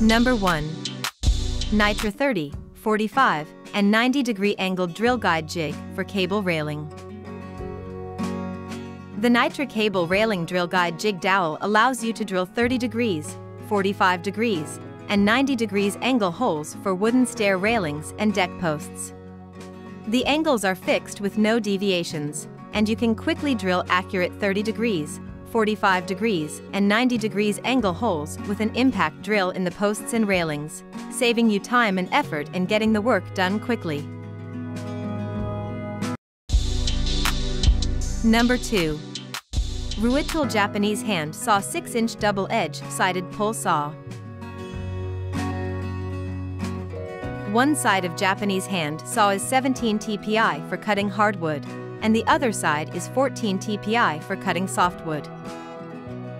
Number 1. Neitra 30, 45, and 90-degree angled drill guide jig for cable railing. The Neitra cable railing drill guide jig dowel allows you to drill 30 degrees, 45 degrees, and 90 degrees angle holes for wooden stair railings and deck posts. The angles are fixed with no deviations, and you can quickly drill accurate 30 degrees, 45 degrees, and 90 degrees angle holes with an impact drill in the posts and railings, saving you time and effort and getting the work done quickly. Number 2. RUITOOL Japanese Hand Saw 6-inch double-edge sided pull saw. One side of Japanese hand saw is 17 TPI for cutting hardwood, and the other side is 14 TPI for cutting softwood.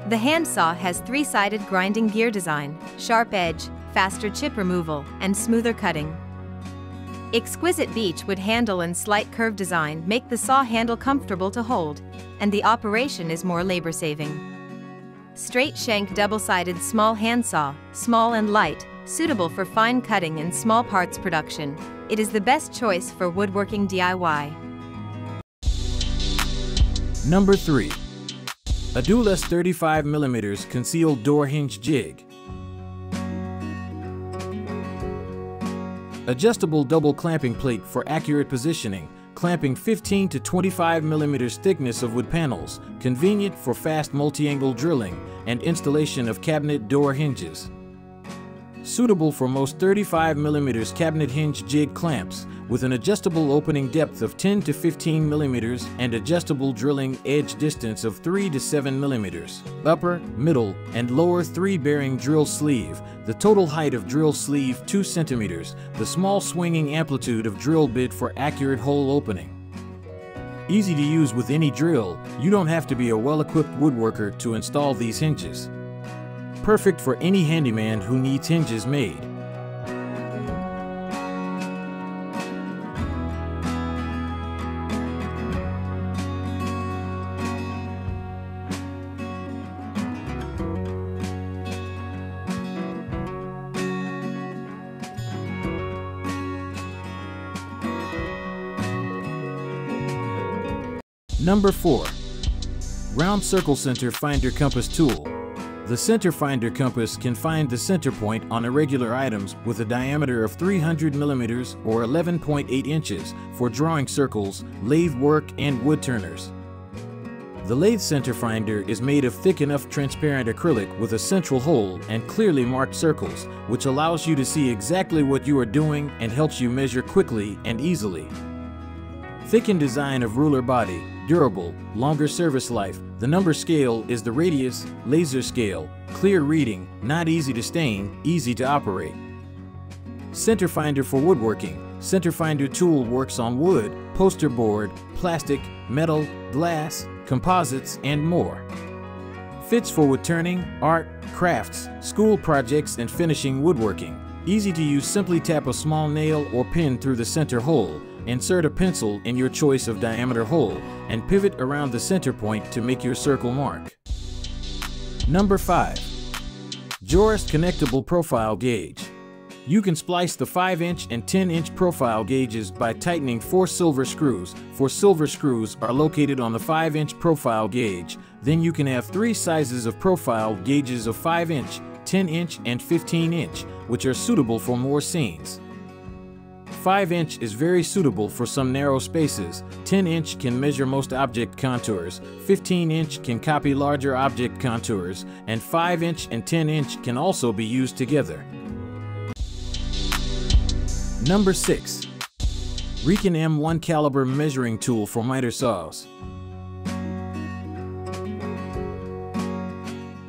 The hand saw has three-sided grinding gear design, sharp edge, faster chip removal, and smoother cutting. Exquisite beechwood handle and slight curve design make the saw handle comfortable to hold, and the operation is more labor-saving. Straight shank double-sided small hand saw, small and light, suitable for fine cutting and small parts production, it is the best choice for woodworking DIY. Number 3. Adoles 35mm Concealed Door Hinge Jig. Adjustable double clamping plate for accurate positioning, clamping 15 to 25mm thickness of wood panels, convenient for fast multi-angle drilling and installation of cabinet door hinges. Suitable for most 35mm cabinet hinge jig clamps, with an adjustable opening depth of 10 to 15mm and adjustable drilling edge distance of 3 to 7mm, upper, middle, and lower 3-bearing drill sleeve, the total height of drill sleeve 2 cm, the small swinging amplitude of drill bit for accurate hole opening. Easy to use with any drill, you don't have to be a well-equipped woodworker to install these hinges. Perfect for any handyman who needs hinges made. Number 4. Round Circle Center Finder Compass Tool. The center finder compass can find the center point on irregular items with a diameter of 300 mm or 11.8 inches for drawing circles, lathe work, and wood turners. The lathe center finder is made of thick enough transparent acrylic with a central hole and clearly marked circles, which allows you to see exactly what you are doing and helps you measure quickly and easily. Thickened design of ruler body, durable, longer service life. The number scale is the radius, laser scale, clear reading, not easy to stain, easy to operate. Center finder for woodworking. Center finder tool works on wood, poster board, plastic, metal, glass, composites, and more. Fits for wood turning, art, crafts, school projects, and finishing woodworking. Easy to use, simply tap a small nail or pin through the center hole. Insert a pencil in your choice of diameter hole and pivot around the center point to make your circle mark. Number 5. JOREST Connectable Profile Gauge. You can splice the 5-inch and 10-inch profile gauges by tightening 4 silver screws. 4 silver screws are located on the 5-inch profile gauge. Then you can have 3 sizes of profile gauges of 5-inch, 10-inch, and 15-inch, which are suitable for more scenes. 5-inch is very suitable for some narrow spaces, 10-inch can measure most object contours, 15-inch can copy larger object contours, and 5-inch and 10-inch can also be used together. Number 6. REEKON M1 Caliber Measuring Tool for Miter Saws.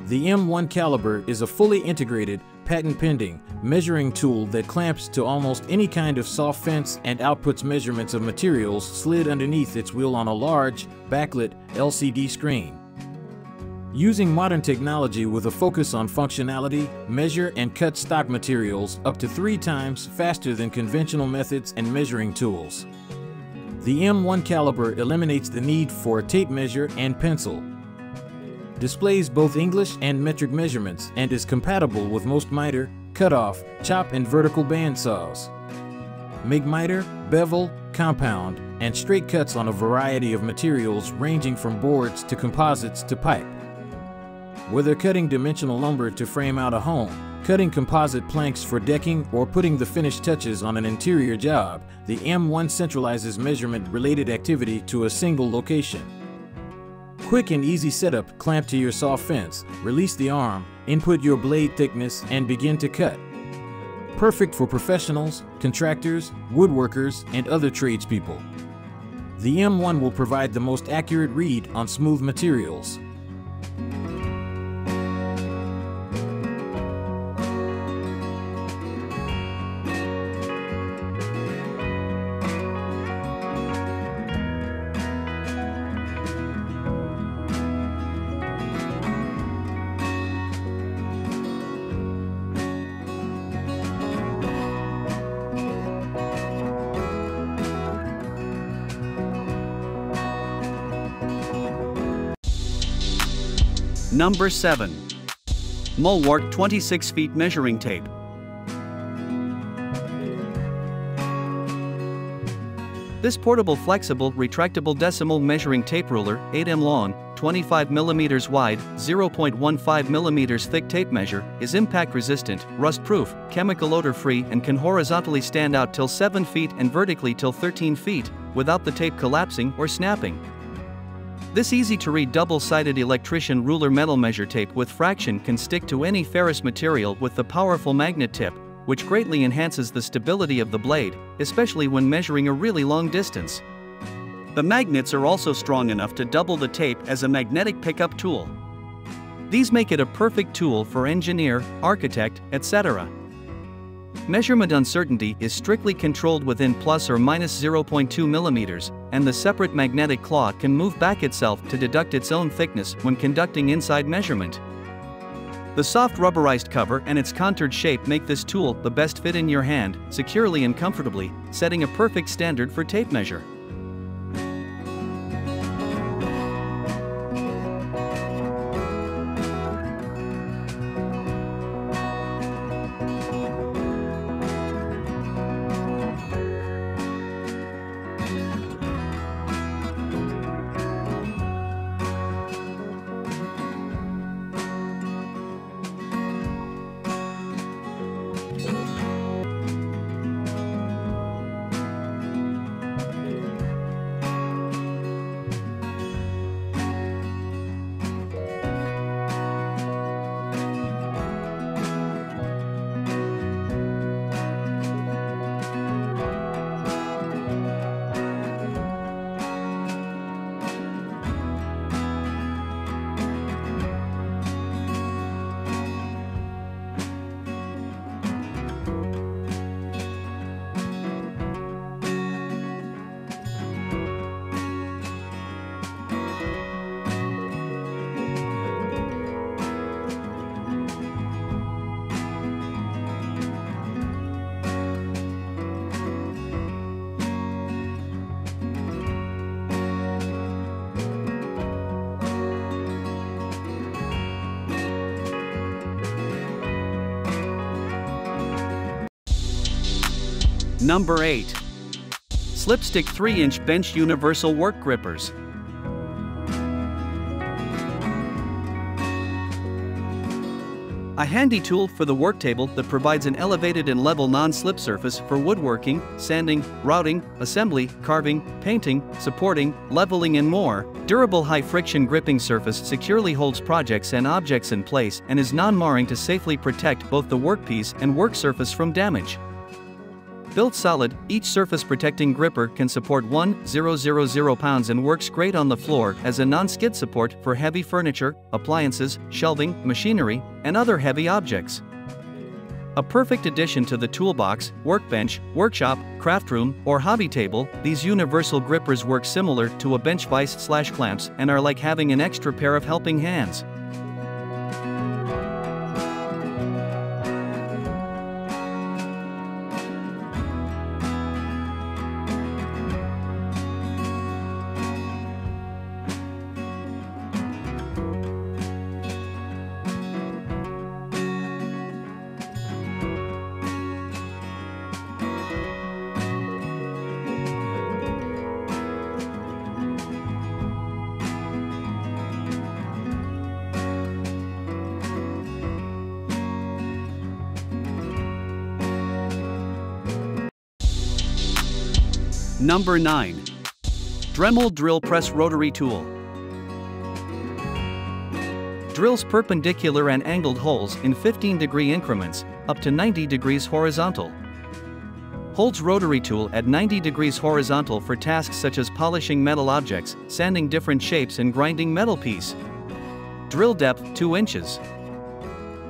The M1 Caliber is a fully integrated, patent-pending measuring tool that clamps to almost any kind of saw fence and outputs measurements of materials slid underneath its wheel on a large, backlit LCD screen. Using modern technology with a focus on functionality, measure and cut stock materials up to 3 times faster than conventional methods and measuring tools. The M1 caliber eliminates the need for a tape measure and pencil. displays both English and metric measurements, and is compatible with most miter, cutoff, chop and vertical band saws. MIG miter, bevel, compound, and straight cuts on a variety of materials ranging from boards to composites to pipe. Whether cutting dimensional lumber to frame out a home, cutting composite planks for decking, or putting the finished touches on an interior job, the M1 centralizes measurement-related activity to a single location. Quick and easy setup: clamp to your saw fence, release the arm, input your blade thickness, and begin to cut. Perfect for professionals, contractors, woodworkers, and other tradespeople. The M1 will provide the most accurate read on smooth materials. Number 7. Mulwark 26 feet measuring tape. This portable, flexible, retractable decimal measuring tape ruler, 8 mm long, 25 mm wide, 0.15 mm thick tape measure, is impact resistant, rust proof, chemical odor free, and can horizontally stand out till 7 feet and vertically till 13 feet, without the tape collapsing or snapping. This easy-to-read double-sided electrician ruler metal measure tape with fraction can stick to any ferrous material with the powerful magnet tip, which greatly enhances the stability of the blade, especially when measuring a really long distance. The magnets are also strong enough to double the tape as a magnetic pickup tool. These make it a perfect tool for engineer, architect, etc. Measurement uncertainty is strictly controlled within plus or minus 0.2 millimeters, and the separate magnetic claw can move back itself to deduct its own thickness when conducting inside measurement. The soft rubberized cover and its contoured shape make this tool the best fit in your hand, securely and comfortably, setting a perfect standard for tape measure. Number 8. Slipstick 3-inch bench universal work grippers. A handy tool for the work table that provides an elevated and level non-slip surface for woodworking, sanding, routing, assembly, carving, painting, supporting, leveling and more. Durable high-friction gripping surface securely holds projects and objects in place and is non-marring to safely protect both the workpiece and work surface from damage. Built solid, each surface-protecting gripper can support 1,000 pounds and works great on the floor as a non-skid support for heavy furniture, appliances, shelving, machinery, and other heavy objects. A perfect addition to the toolbox, workbench, workshop, craft room, or hobby table, these universal grippers work similar to a bench vise/clamps and are like having an extra pair of helping hands. Number 9. Dremel Drill Press Rotary Tool. Drills perpendicular and angled holes in 15-degree increments, up to 90 degrees horizontal. Holds rotary tool at 90 degrees horizontal for tasks such as polishing metal objects, sanding different shapes and grinding metal piece. Drill depth 2 inches.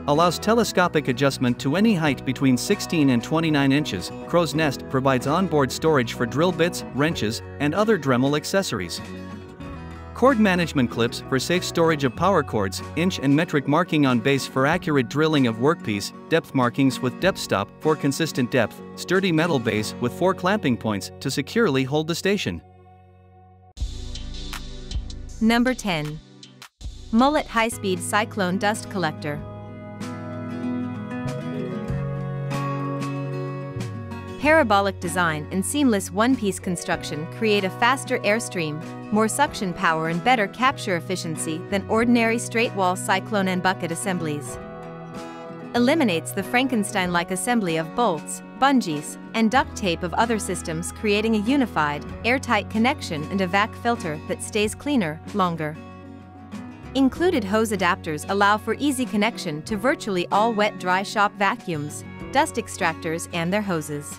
Allows telescopic adjustment to any height between 16 and 29 inches. Crow's Nest provides onboard storage for drill bits, wrenches, and other Dremel accessories. Cord management clips for safe storage of power cords, inch and metric marking on base for accurate drilling of workpiece, depth markings with depth stop for consistent depth, sturdy metal base with 4 clamping points to securely hold the station. Number 10. Mullet High-Speed Cyclone Dust Collector. Parabolic design and seamless one-piece construction create a faster airstream, more suction power and better capture efficiency than ordinary straight-wall cyclone and bucket assemblies. Eliminates the Frankenstein-like assembly of bolts, bungees, and duct tape of other systems, creating a unified, airtight connection and a vac filter that stays cleaner, longer. Included hose adapters allow for easy connection to virtually all wet-dry shop vacuums, dust extractors and their hoses.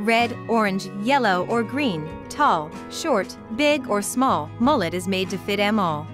Red, orange, yellow or green, tall, short, big or small, Mullet is made to fit 'em all.